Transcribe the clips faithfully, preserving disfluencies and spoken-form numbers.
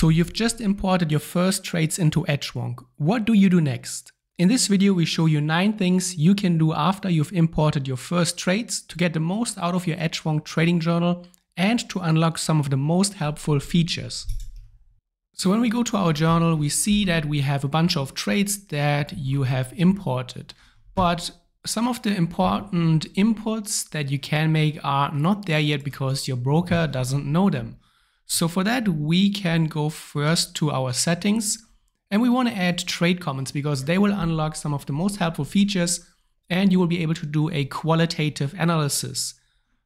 So you've just imported your first trades into Edgewonk. What do you do next? In this video, we show you nine things you can do after you've imported your first trades to get the most out of your Edgewonk trading journal and to unlock some of the most helpful features. So when we go to our journal, we see that we have a bunch of trades that you have imported, but some of the important inputs that you can make are not there yet because your broker doesn't know them. So for that, we can go first to our settings and we want to add trade comments because they will unlock some of the most helpful features and you will be able to do a qualitative analysis.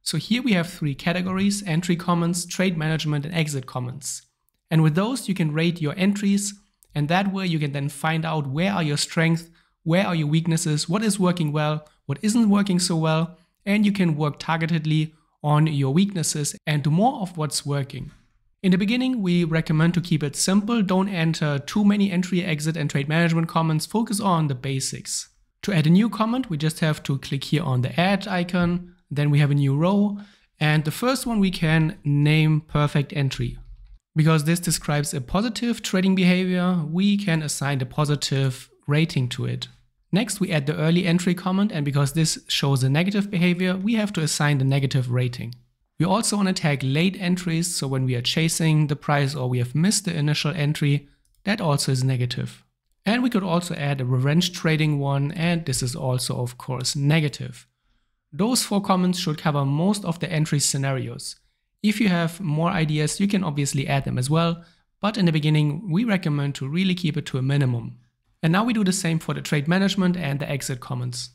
So here we have three categories: entry comments, trade management, and exit comments. And with those, you can rate your entries, and that way you can then find out where are your strengths, where are your weaknesses, what is working well, what isn't working so well, and you can work targetedly on your weaknesses and do more of what's working. In the beginning, we recommend to keep it simple. Don't enter too many entry, exit, and trade management comments. Focus on the basics. To add a new comment, we just have to click here on the add icon. Then we have a new row, and the first one we can name perfect entry. Because this describes a positive trading behavior, we can assign a positive rating to it. Next, we add the early entry comment, and because this shows a negative behavior, we have to assign the negative rating. We also want to tag late entries, so when we are chasing the price or we have missed the initial entry, that also is negative. And we could also add a revenge trading one, and this is also, of course, negative. Those four comments should cover most of the entry scenarios. If you have more ideas, you can obviously add them as well, but in the beginning, we recommend to really keep it to a minimum. And now we do the same for the trade management and the exit comments.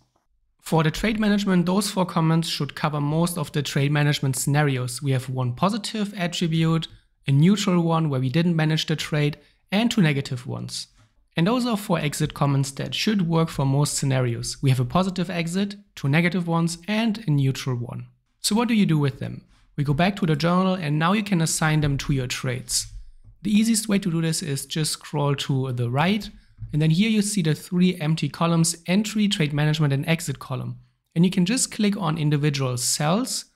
For the trade management, those four comments should cover most of the trade management scenarios. We have one positive attribute, a neutral one where we didn't manage the trade, and two negative ones. And those are four exit comments that should work for most scenarios. We have a positive exit, two negative ones, and a neutral one. So what do you do with them? We go back to the journal and now you can assign them to your trades. The easiest way to do this is just scroll to the right, and then here you see the three empty columns: entry, trade management, and exit column. And you can just click on individual cells,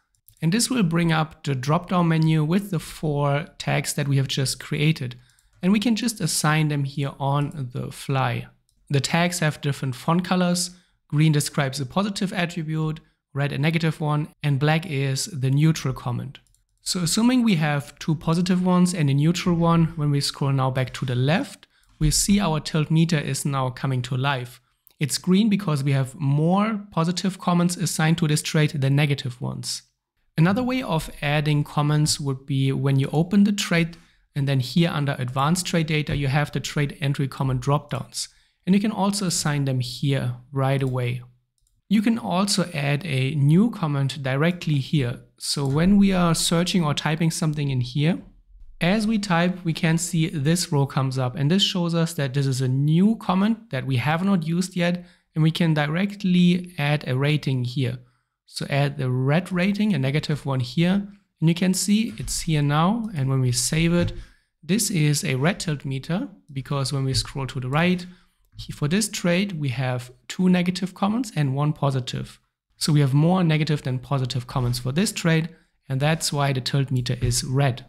and this will bring up the drop-down menu with the four tags that we have just created. And we can just assign them here on the fly. The tags have different font colors. Green describes a positive attribute, red a negative one, and black is the neutral comment. So assuming we have two positive ones and a neutral one, when we scroll now back to the left, we see our tilt meter is now coming to life. It's green because we have more positive comments assigned to this trade than negative ones. Another way of adding comments would be when you open the trade, and then here under advanced trade data, you have the trade entry comment dropdowns. And you can also assign them here right away. You can also add a new comment directly here. So when we are searching or typing something in here, as we type, we can see this row comes up, and this shows us that this is a new comment that we have not used yet, and we can directly add a rating here. So add the red rating, a negative one here, and you can see it's here now, and when we save it, this is a red tilt meter because when we scroll to the right, for this trade, we have two negative comments and one positive. So we have more negative than positive comments for this trade, and that's why the tilt meter is red.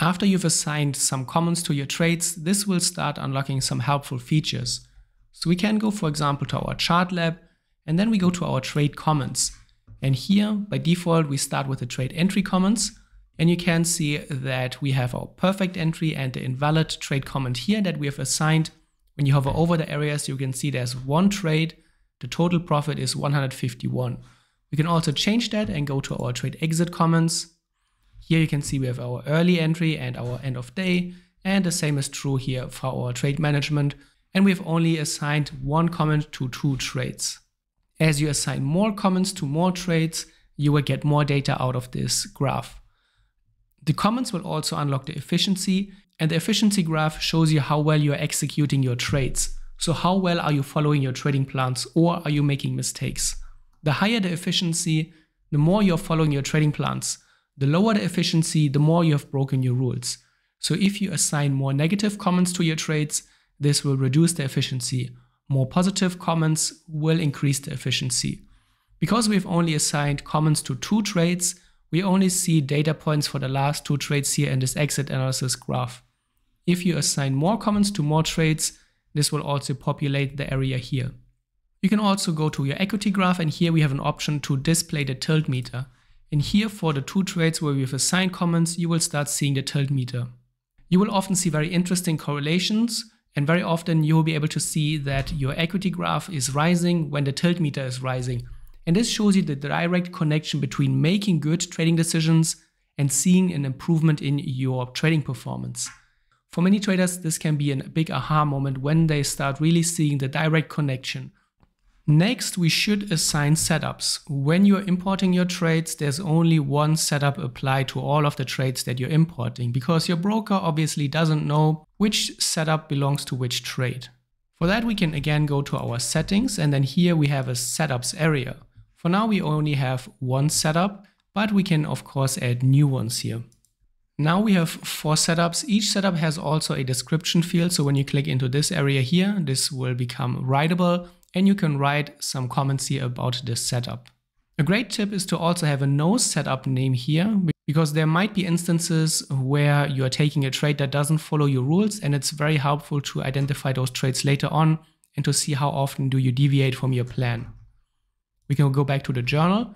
After you've assigned some comments to your trades, this will start unlocking some helpful features. So we can go, for example, to our chart lab, and then we go to our trade comments. And here, by default, we start with the trade entry comments, and you can see that we have our perfect entry and the invalid trade comment here that we have assigned. When you hover over the areas, you can see there's one trade. The total profit is one hundred fifty-one. We can also change that and go to our trade exit comments. Here you can see we have our early entry and our end of day. And the same is true here for our trade management. And we've only assigned one comment to two trades. As you assign more comments to more trades, you will get more data out of this graph. The comments will also unlock the efficiency, and the efficiency graph shows you how well you're executing your trades. So how well are you following your trading plans, or are you making mistakes? The higher the efficiency, the more you're following your trading plans. The lower the efficiency, the more you have broken your rules. So if you assign more negative comments to your trades, this will reduce the efficiency. More positive comments will increase the efficiency. Because we've only assigned comments to two trades, we only see data points for the last two trades here in this exit analysis graph. If you assign more comments to more trades, this will also populate the area here. You can also go to your equity graph, and here we have an option to display the tilt meter. And here for the two trades where we have assigned comments, you will start seeing the tilt meter. You will often see very interesting correlations, and very often you will be able to see that your equity graph is rising when the tilt meter is rising. And this shows you the direct connection between making good trading decisions and seeing an improvement in your trading performance. For many traders, this can be a big aha moment when they start really seeing the direct connection. Next, we should assign setups. When you're importing your trades, there's only one setup applied to all of the trades that you're importing, because your broker obviously doesn't know which setup belongs to which trade. For that, we can again go to our settings, and then here we have a setups area. For now, we only have one setup, but we can of course add new ones here. Now we have four setups. Each setup has also a description field. So when you click into this area here, this will become writable, and you can write some comments here about this setup. A great tip is to also have a no setup name here, because there might be instances where you are taking a trade that doesn't follow your rules, and it's very helpful to identify those trades later on and to see how often do you deviate from your plan. We can go back to the journal,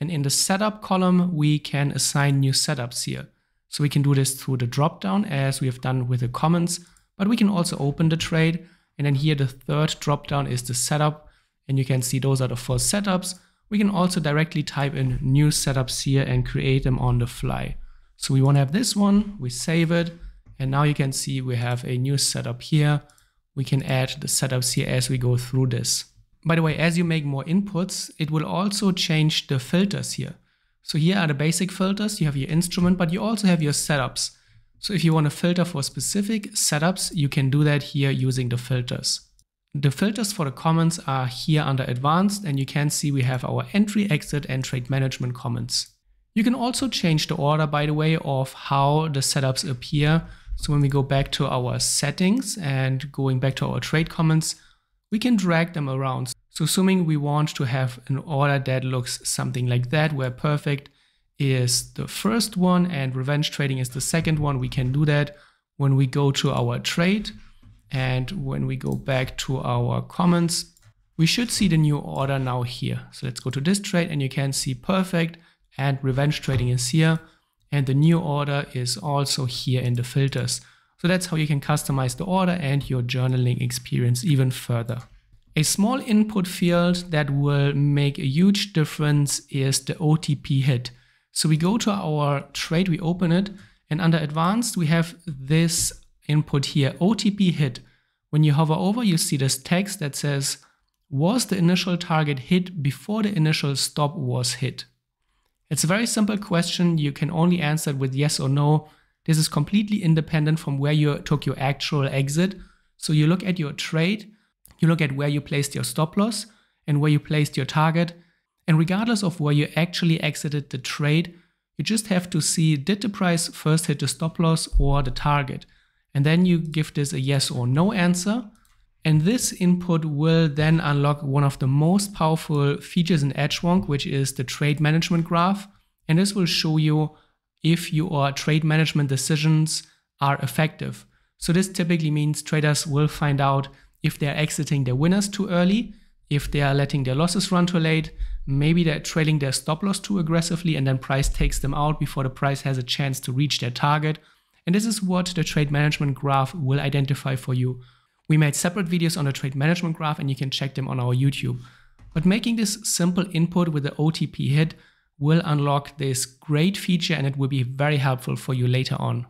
and in the setup column, we can assign new setups here. So we can do this through the dropdown as we have done with the comments, but we can also open the trade. And then here the third dropdown is the setup, and you can see those are the four setups. We can also directly type in new setups here and create them on the fly. So we want to have this one, we save it, and now you can see we have a new setup here. We can add the setups here as we go through this. By the way, as you make more inputs, it will also change the filters here. So here are the basic filters. You have your instrument, but you also have your setups. So if you want to filter for specific setups, you can do that here using the filters. The filters for the comments are here under advanced, and you can see we have our entry, exit, and trade management comments. You can also change the order, by the way, of how the setups appear. So when we go back to our settings and going back to our trade comments, we can drag them around. So assuming we want to have an order that looks something like that, where perfect is the first one and revenge trading is the second one, we can do that when we go to our trade. And when we go back to our comments, we should see the new order now here. So let's go to this trade, and you can see perfect and revenge trading is here, and the new order is also here in the filters. So that's how you can customize the order and your journaling experience even further. A small input field that will make a huge difference is the O T P hit. So we go to our trade, we open it, and under advanced, we have this input here, O T P hit. When you hover over, you see this text that says, was the initial target hit before the initial stop was hit? It's a very simple question. You can only answer it with yes or no. This is completely independent from where you took your actual exit. So you look at your trade, you look at where you placed your stop loss and where you placed your target. And regardless of where you actually exited the trade, you just have to see, did the price first hit the stop loss or the target? And then you give this a yes or no answer. And this input will then unlock one of the most powerful features in Edgewonk, which is the trade management graph. And this will show you if your trade management decisions are effective. So this typically means traders will find out if they're exiting their winners too early, if they are letting their losses run too late, maybe they're trailing their stop loss too aggressively, and then price takes them out before the price has a chance to reach their target. And this is what the trade management graph will identify for you. We made separate videos on the trade management graph, and you can check them on our YouTube. But making this simple input with the O T P hit will unlock this great feature, and it will be very helpful for you later on.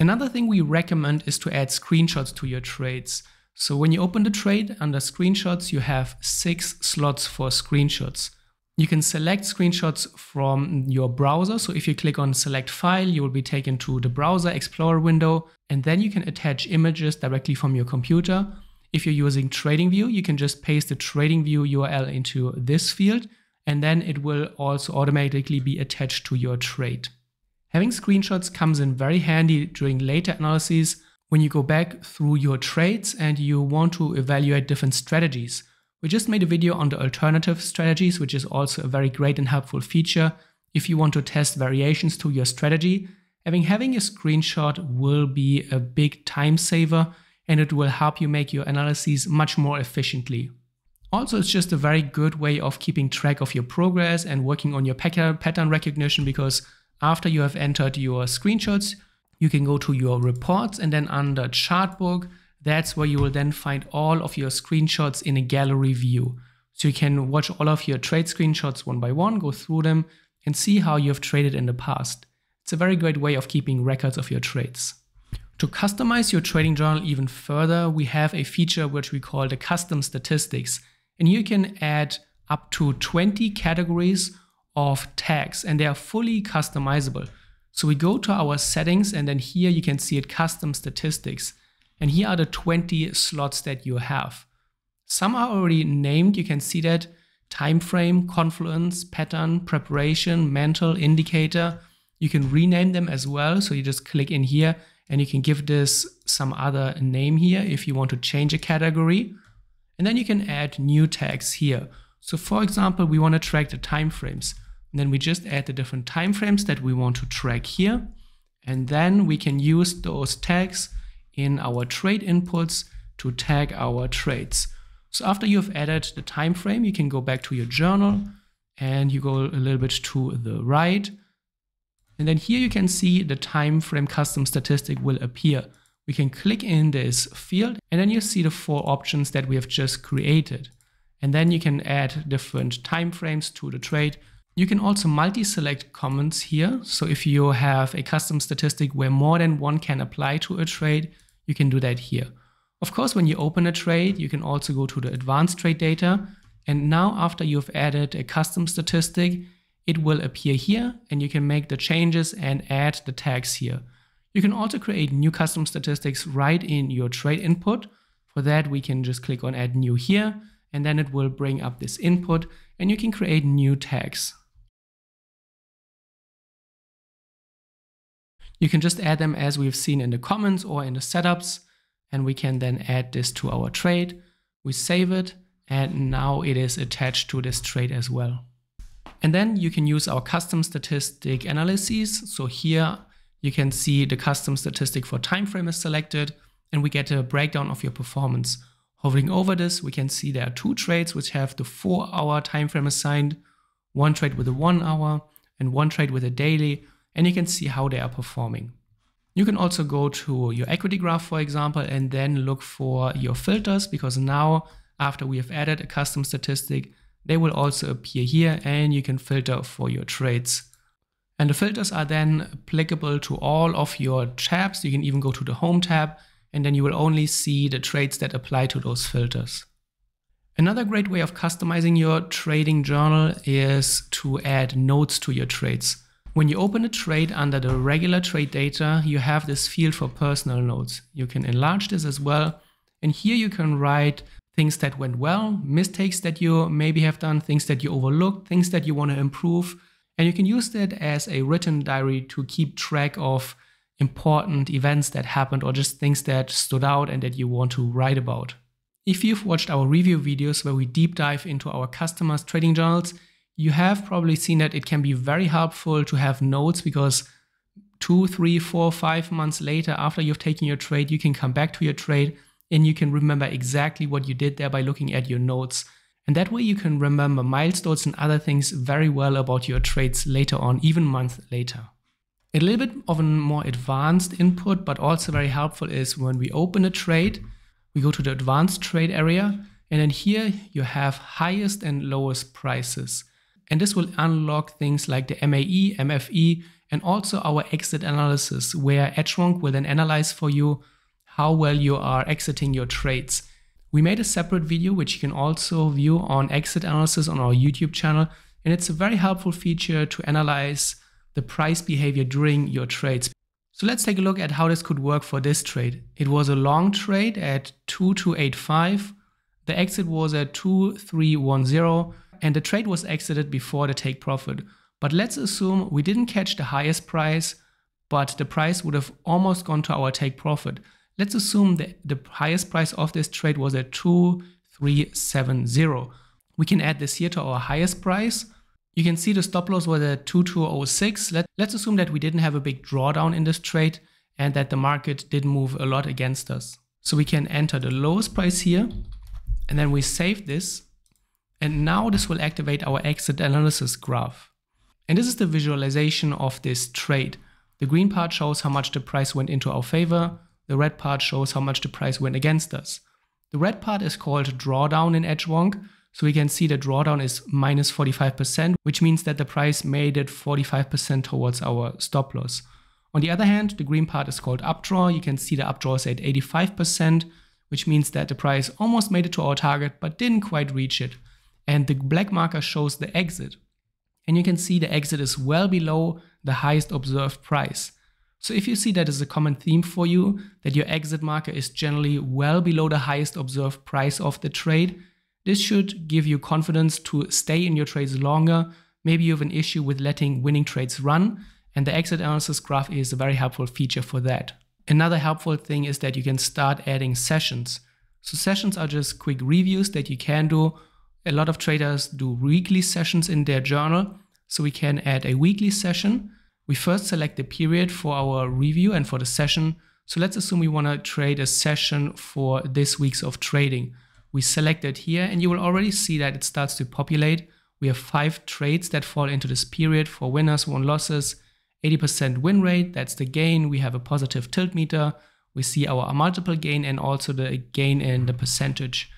Another thing we recommend is to add screenshots to your trades. So when you open the trade, under screenshots, you have six slots for screenshots. You can select screenshots from your browser. So if you click on select file, you will be taken to the browser explorer window, and then you can attach images directly from your computer. If you're using TradingView, you can just paste the TradingView U R L into this field, and then it will also automatically be attached to your trade. Having screenshots comes in very handy during later analyses when you go back through your trades and you want to evaluate different strategies. We just made a video on the alternative strategies, which is also a very great and helpful feature if you want to test variations to your strategy I mean, having a screenshot will be a big time saver, and it will help you make your analyses much more efficiently. Also, it's just a very good way of keeping track of your progress and working on your pattern recognition, because after you have entered your screenshots, you can go to your reports, and then under Chartbook, that's where you will then find all of your screenshots in a gallery view. So you can watch all of your trade screenshots one by one, go through them, and see how you have traded in the past. It's a very great way of keeping records of your trades. To customize your trading journal even further, we have a feature which we call the custom statistics. And you can add up to twenty categories of tags, and they are fully customizable. So we go to our settings, and then here you can see it, custom statistics. And here are the twenty slots that you have. Some are already named, you can see that: time frame, confluence, pattern, preparation, mental, indicator. You can rename them as well. So you just click in here and you can give this some other name here if you want to change a category. And then you can add new tags here. So for example, we want to track the time frames. And then we just add the different time frames that we want to track here. And then we can use those tags in our trade inputs to tag our trades. So after you've added the time frame, you can go back to your journal and you go a little bit to the right. And then here you can see the time frame custom statistic will appear. We can click in this field and then you see the four options that we have just created. And then you can add different time frames to the trade. You can also multi-select comments here. So if you have a custom statistic where more than one can apply to a trade, you can do that here. Of course, when you open a trade, you can also go to the advanced trade data. And now after you've added a custom statistic, it will appear here and you can make the changes and add the tags here. You can also create new custom statistics right in your trade input. For that, we can just click on add new here, and then it will bring up this input and you can create new tags. You can just add them as we've seen in the comments or in the setups. And we can then add this to our trade. We save it, and now it is attached to this trade as well. And then you can use our custom statistic analyses. So here you can see the custom statistic for time frame is selected, and we get a breakdown of your performance. Hovering over this, we can see there are two trades which have the four hour time frame assigned, one trade with a one hour, and one trade with a daily, and you can see how they are performing. You can also go to your equity graph, for example, and then look for your filters, because now after we have added a custom statistic, they will also appear here and you can filter for your trades. And the filters are then applicable to all of your tabs. You can even go to the home tab and then you will only see the trades that apply to those filters. Another great way of customizing your trading journal is to add notes to your trades. When you open a trade under the regular trade data, you have this field for personal notes. You can enlarge this as well. And here you can write things that went well, mistakes that you maybe have done, things that you overlooked, things that you want to improve. And you can use that as a written diary to keep track of important events that happened or just things that stood out and that you want to write about. If you've watched our review videos where we deep dive into our customers' trading journals, you have probably seen that it can be very helpful to have notes, because two, three, four, five months later, after you've taken your trade, you can come back to your trade and you can remember exactly what you did there by looking at your notes. And that way you can remember milestones and other things very well about your trades later on, even months later. A little bit of a more advanced input, but also very helpful, is when we open a trade, we go to the advanced trade area, and then here you have highest and lowest prices. And this will unlock things like the M A E, M F E, and also our exit analysis, where Edgewonk will then analyze for you how well you are exiting your trades. We made a separate video, which you can also view on exit analysis on our YouTube channel. And it's a very helpful feature to analyze the price behavior during your trades. So let's take a look at how this could work for this trade. It was a long trade at two two eight five. The exit was at two three one zero. And the trade was exited before the take profit. But let's assume we didn't catch the highest price, but the price would have almost gone to our take profit. Let's assume that the highest price of this trade was at two three seven zero. We can add this here to our highest price. You can see the stop loss was at twenty-two oh six. Let, let's assume that we didn't have a big drawdown in this trade and that the market didn't move a lot against us. So we can enter the lowest price here and then we save this. And now this will activate our exit analysis graph. And this is the visualization of this trade. The green part shows how much the price went into our favor. The red part shows how much the price went against us. The red part is called drawdown in Edgewonk. So we can see the drawdown is minus forty-five percent, which means that the price made it forty-five percent towards our stop loss. On the other hand, the green part is called updraw. You can see the updraw is at eighty-five percent, which means that the price almost made it to our target, but didn't quite reach it. And the black marker shows the exit. And you can see the exit is well below the highest observed price. So if you see that as a common theme for you, that your exit marker is generally well below the highest observed price of the trade, this should give you confidence to stay in your trades longer. Maybe you have an issue with letting winning trades run, and the exit analysis graph is a very helpful feature for that. Another helpful thing is that you can start adding sessions. So sessions are just quick reviews that you can do. A lot of traders do weekly sessions in their journal, so we can add a weekly session. We first select the period for our review and for the session. So let's assume we want to trade a session for this week's of trading. We select it here and you will already see that it starts to populate. We have five trades that fall into this period for winners, won losses, eighty percent win rate, that's the gain. We have a positive tilt meter. We see our multiple gain and also the gain in the percentage.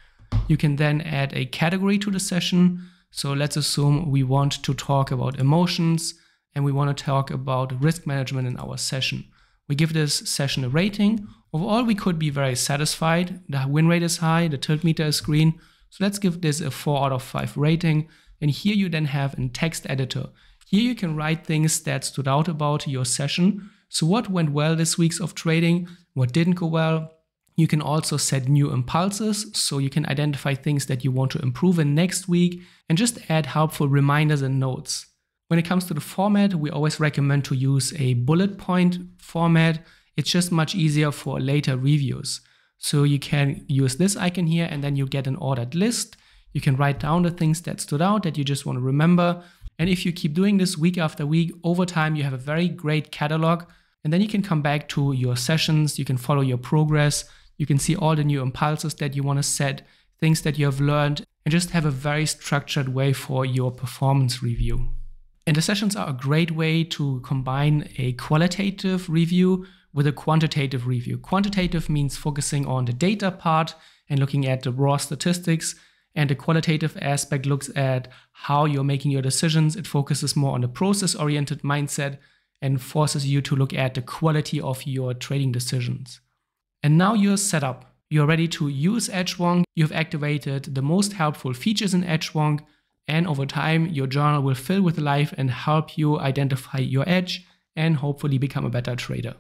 You can then add a category to the session. So let's assume we want to talk about emotions and we want to talk about risk management in our session. We give this session a rating. Overall, we could be very satisfied. The win rate is high, the tilt meter is green. So let's give this a four out of five rating. And here you then have a text editor. Here you can write things that stood out about your session. So what went well this week's of trading, what didn't go well. You can also set new impulses. So you can identify things that you want to improve in next week and just add helpful reminders and notes. When it comes to the format, we always recommend to use a bullet point format. It's just much easier for later reviews. So you can use this icon here and then you get an ordered list. You can write down the things that stood out that you just want to remember. And if you keep doing this week after week, over time, you have a very great catalog. And then you can come back to your sessions. You can follow your progress. You can see all the new impulses that you want to set, things that you have learned, and just have a very structured way for your performance review. And the sessions are a great way to combine a qualitative review with a quantitative review. Quantitative means focusing on the data part and looking at the raw statistics, and the qualitative aspect looks at how you're making your decisions. It focuses more on the process-oriented mindset and forces you to look at the quality of your trading decisions. And now you're set up. You're ready to use Edgewonk. You've activated the most helpful features in Edgewonk, and over time, your journal will fill with life and help you identify your edge and hopefully become a better trader.